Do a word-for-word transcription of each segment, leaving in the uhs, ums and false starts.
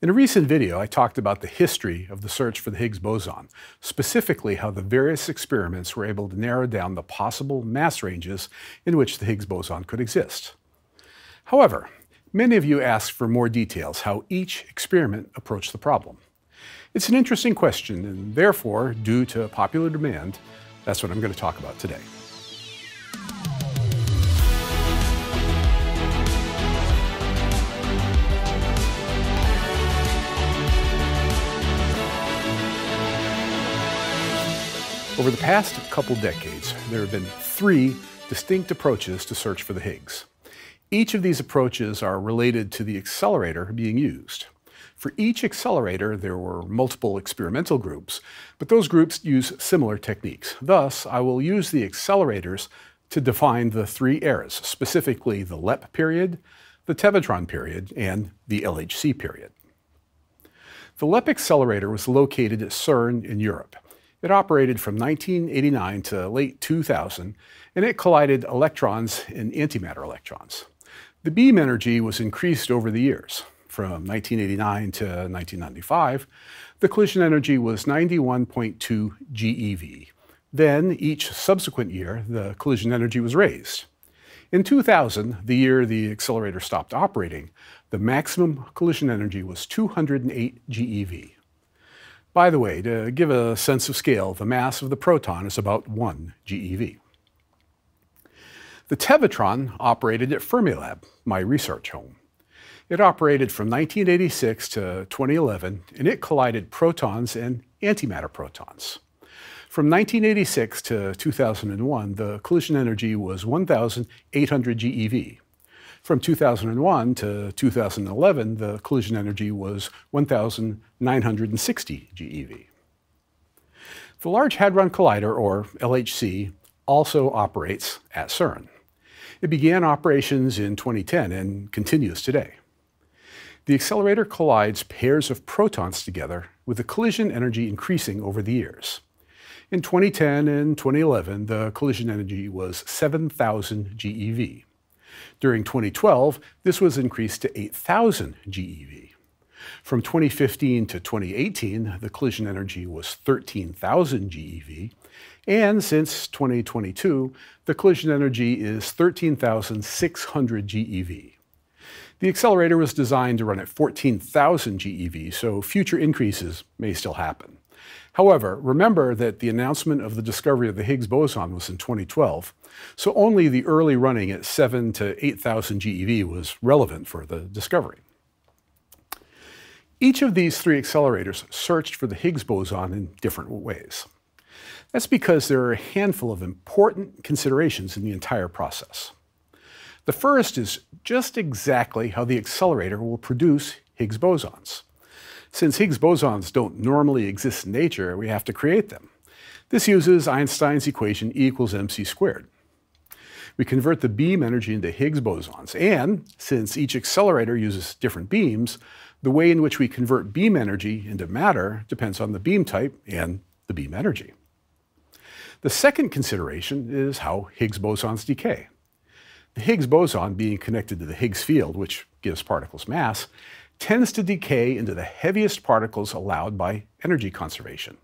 In a recent video, I talked about the history of the search for the Higgs boson, specifically how the various experiments were able to narrow down the possible mass ranges in which the Higgs boson could exist. However, many of you asked for more details how each experiment approached the problem. It's an interesting question, and therefore, due to popular demand, that's what I'm going to talk about today. Over the past couple decades, there have been three distinct approaches to search for the Higgs. Each of these approaches are related to the accelerator being used. For each accelerator, there were multiple experimental groups, but those groups use similar techniques. Thus, I will use the accelerators to define the three eras, specifically the L E P period, the Tevatron period, and the L H C period. The L E P accelerator was located at CERN in Europe. It operated from nineteen eighty-nine to late two thousand, and it collided electrons and antimatter electrons. The beam energy was increased over the years. From nineteen eighty-nine to nineteen ninety-five, the collision energy was ninety-one point two GeV. Then, each subsequent year, the collision energy was raised. In two thousand, the year the accelerator stopped operating, the maximum collision energy was two hundred eight G eV. By the way, to give a sense of scale, the mass of the proton is about one G eV. The Tevatron operated at Fermilab, my research home. It operated from nineteen eighty-six to twenty eleven, and it collided protons and antimatter protons. From nineteen eighty-six to two thousand one, the collision energy was one thousand eight hundred G eV. From two thousand one to two thousand eleven, the collision energy was one thousand nine hundred sixty G eV. The Large Hadron Collider, or L H C, also operates at CERN. It began operations in twenty ten and continues today. The accelerator collides pairs of protons together, with the collision energy increasing over the years. In twenty ten and twenty eleven, the collision energy was seven thousand G eV. During twenty twelve, this was increased to eight thousand G eV. From twenty fifteen to twenty eighteen, the collision energy was thirteen thousand G eV, and since twenty twenty-two, the collision energy is thirteen thousand six hundred G eV. The accelerator was designed to run at fourteen thousand G eV, so future increases may still happen. However, remember that the announcement of the discovery of the Higgs boson was in twenty twelve, so only the early running at seven thousand to eight thousand G eV was relevant for the discovery. Each of these three accelerators searched for the Higgs boson in different ways. That's because there are a handful of important considerations in the entire process. The first is just exactly how the accelerator will produce Higgs bosons. Since Higgs bosons don't normally exist in nature, we have to create them. This uses Einstein's equation E equals mc squared. We convert the beam energy into Higgs bosons, and since each accelerator uses different beams, the way in which we convert beam energy into matter depends on the beam type and the beam energy. The second consideration is how Higgs bosons decay. The Higgs boson, being connected to the Higgs field, which gives particles mass, tends to decay into the heaviest particles allowed by energy conservation.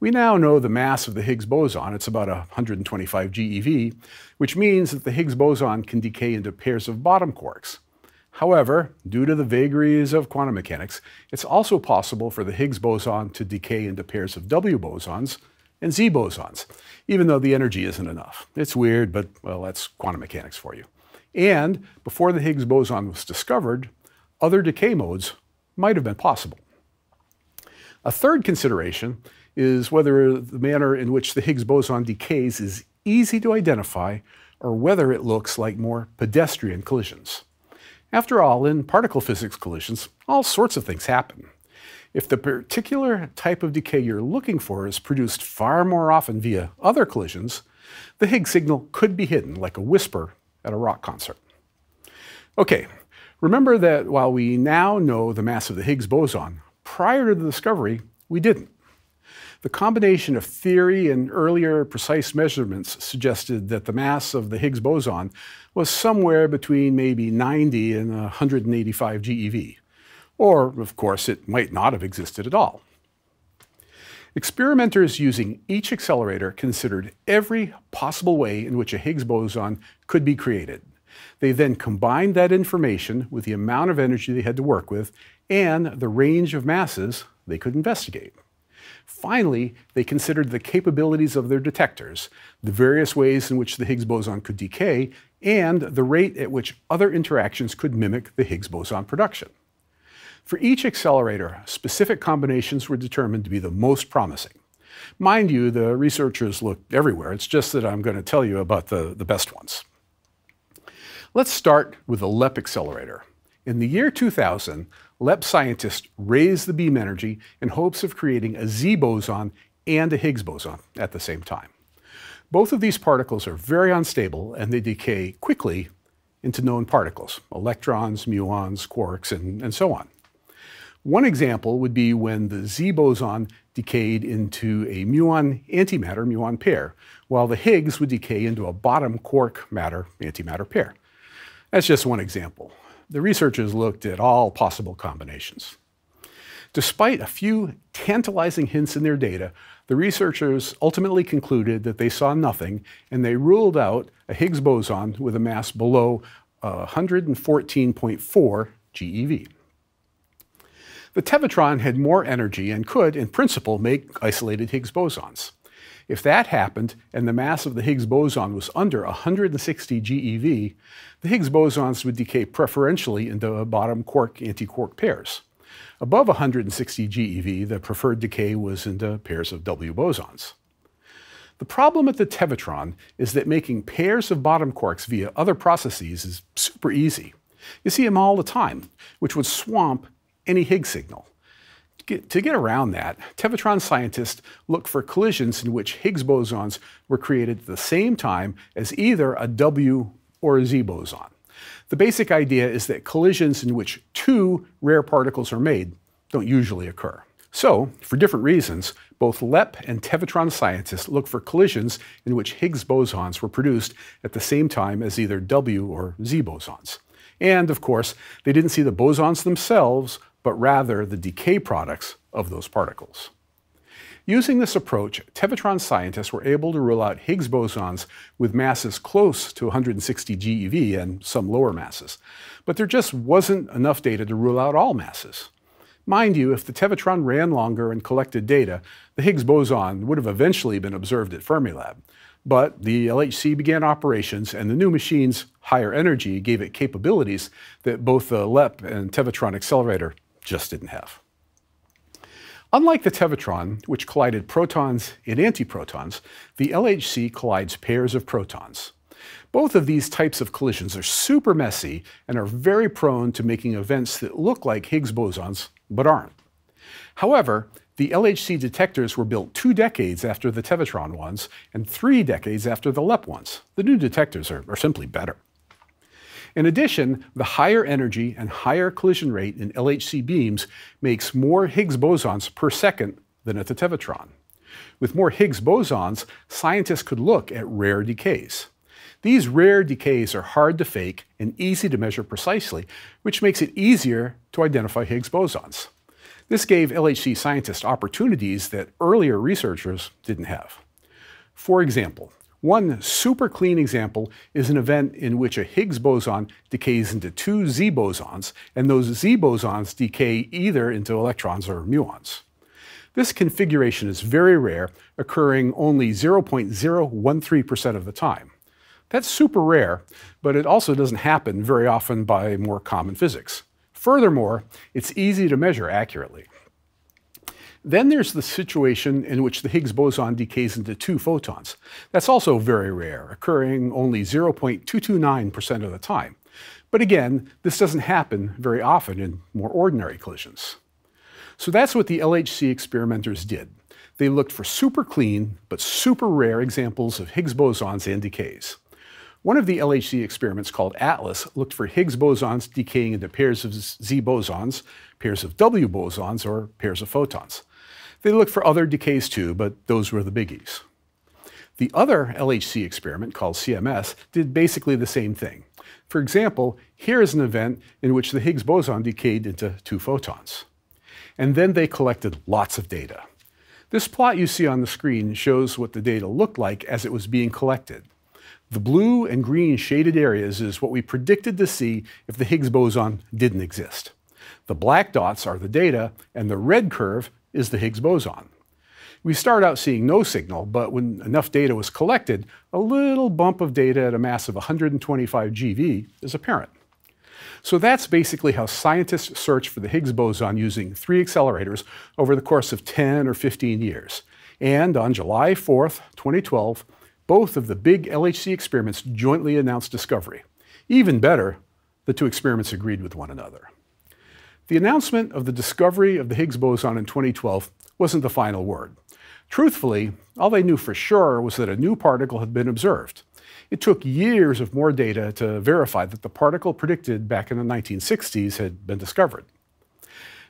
We now know the mass of the Higgs boson. It's about one hundred twenty-five G eV, which means that the Higgs boson can decay into pairs of bottom quarks. However, due to the vagaries of quantum mechanics, it's also possible for the Higgs boson to decay into pairs of W bosons and Z bosons, even though the energy isn't enough. It's weird, but, well, that's quantum mechanics for you. And before the Higgs boson was discovered, other decay modes might have been possible. A third consideration is whether the manner in which the Higgs boson decays is easy to identify, or whether it looks like more pedestrian collisions. After all, in particle physics collisions, all sorts of things happen. If the particular type of decay you're looking for is produced far more often via other collisions, the Higgs signal could be hidden like a whisper at a rock concert. Okay, remember that while we now know the mass of the Higgs boson, prior to the discovery, we didn't. The combination of theory and earlier precise measurements suggested that the mass of the Higgs boson was somewhere between maybe ninety and one hundred eighty-five G eV. Or, of course, it might not have existed at all. Experimenters using each accelerator considered every possible way in which a Higgs boson could be created. They then combined that information with the amount of energy they had to work with and the range of masses they could investigate. Finally, they considered the capabilities of their detectors, the various ways in which the Higgs boson could decay, and the rate at which other interactions could mimic the Higgs boson production. For each accelerator, specific combinations were determined to be the most promising. Mind you, the researchers looked everywhere. It's just that I'm going to tell you about the, the best ones. Let's start with the L E P accelerator. In the year two thousand, L E P scientists raised the beam energy in hopes of creating a Z boson and a Higgs boson at the same time. Both of these particles are very unstable, and they decay quickly into known particles, electrons, muons, quarks, and, and so on. One example would be when the Z boson decayed into a muon antimatter muon pair, while the Higgs would decay into a bottom quark matter antimatter pair. That's just one example. The researchers looked at all possible combinations. Despite a few tantalizing hints in their data, the researchers ultimately concluded that they saw nothing, and they ruled out a Higgs boson with a mass below uh, one hundred fourteen point four GeV. The Tevatron had more energy and could, in principle, make isolated Higgs bosons. If that happened and the mass of the Higgs boson was under one hundred sixty G eV, the Higgs bosons would decay preferentially into bottom quark-antiquark pairs. Above one hundred sixty G eV, the preferred decay was into pairs of W bosons. The problem at the Tevatron is that making pairs of bottom quarks via other processes is super easy. You see them all the time, which would swamp any Higgs signal. Get, to get around that, Tevatron scientists looked for collisions in which Higgs bosons were created at the same time as either a W or a Z boson. The basic idea is that collisions in which two rare particles are made don't usually occur. So, for different reasons, both L E P and Tevatron scientists looked for collisions in which Higgs bosons were produced at the same time as either W or Z bosons. And, of course, they didn't see the bosons themselves, but rather the decay products of those particles. Using this approach, Tevatron scientists were able to rule out Higgs bosons with masses close to one hundred sixty G eV and some lower masses. But there just wasn't enough data to rule out all masses. Mind you, if the Tevatron ran longer and collected data, the Higgs boson would have eventually been observed at Fermilab. But the L H C began operations, and the new machine's higher energy gave it capabilities that both the L E P and Tevatron accelerator just didn't have. Unlike the Tevatron, which collided protons and antiprotons, the L H C collides pairs of protons. Both of these types of collisions are super messy and are very prone to making events that look like Higgs bosons but aren't. However, the L H C detectors were built two decades after the Tevatron ones and three decades after the L E P ones. The new detectors are, are simply better. In addition, the higher energy and higher collision rate in L H C beams makes more Higgs bosons per second than at the Tevatron. With more Higgs bosons, scientists could look at rare decays. These rare decays are hard to fake and easy to measure precisely, which makes it easier to identify Higgs bosons. This gave L H C scientists opportunities that earlier researchers didn't have. For example, one super clean example is an event in which a Higgs boson decays into two Z bosons, and those Z bosons decay either into electrons or muons. This configuration is very rare, occurring only zero point zero one three percent of the time. That's super rare, but it also doesn't happen very often by more common physics. Furthermore, it's easy to measure accurately. Then there's the situation in which the Higgs boson decays into two photons. That's also very rare, occurring only zero point two two nine percent of the time. But again, this doesn't happen very often in more ordinary collisions. So that's what the L H C experimenters did. They looked for super clean, but super rare examples of Higgs bosons and decays. One of the L H C experiments, called ATLAS, looked for Higgs bosons decaying into pairs of Z bosons, pairs of W bosons, or pairs of photons. They looked for other decays too, but those were the biggies. The other L H C experiment, called C M S, did basically the same thing. For example, here is an event in which the Higgs boson decayed into two photons. And then they collected lots of data. This plot you see on the screen shows what the data looked like as it was being collected. The blue and green shaded areas is what we predicted to see if the Higgs boson didn't exist. The black dots are the data, and the red curve is the Higgs boson. We start out seeing no signal, but when enough data was collected, a little bump of data at a mass of one hundred twenty-five GeV is apparent. So that's basically how scientists search for the Higgs boson using three accelerators over the course of ten or fifteen years. And on July fourth, twenty twelve, both of the big L H C experiments jointly announced discovery. Even better, the two experiments agreed with one another. The announcement of the discovery of the Higgs boson in twenty twelve wasn't the final word. Truthfully, all they knew for sure was that a new particle had been observed. It took years of more data to verify that the particle predicted back in the nineteen sixties had been discovered.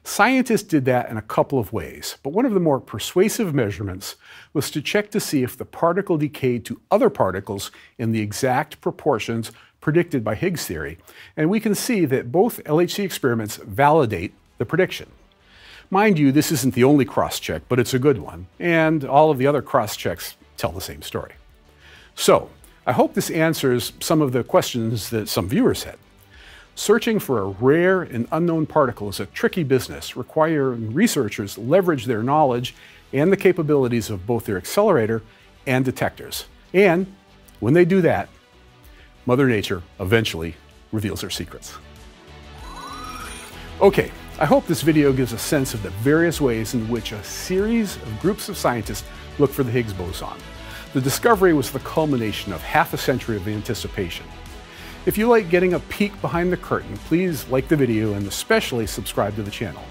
Scientists did that in a couple of ways, but one of the more persuasive measurements was to check to see if the particle decayed to other particles in the exact proportions predicted by Higgs theory, and we can see that both L H C experiments validate the prediction. Mind you, this isn't the only cross-check, but it's a good one, and all of the other cross-checks tell the same story. So, I hope this answers some of the questions that some viewers had. Searching for a rare and unknown particle is a tricky business, requiring researchers leverage their knowledge and the capabilities of both their accelerator and detectors. And when they do that, Mother Nature eventually reveals her secrets. Okay, I hope this video gives a sense of the various ways in which a series of groups of scientists look for the Higgs boson. The discovery was the culmination of half a century of anticipation. If you like getting a peek behind the curtain, please like the video and especially subscribe to the channel.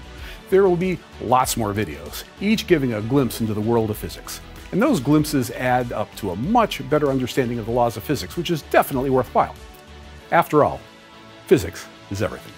There will be lots more videos, each giving a glimpse into the world of physics. And those glimpses add up to a much better understanding of the laws of physics, which is definitely worthwhile. After all, physics is everything.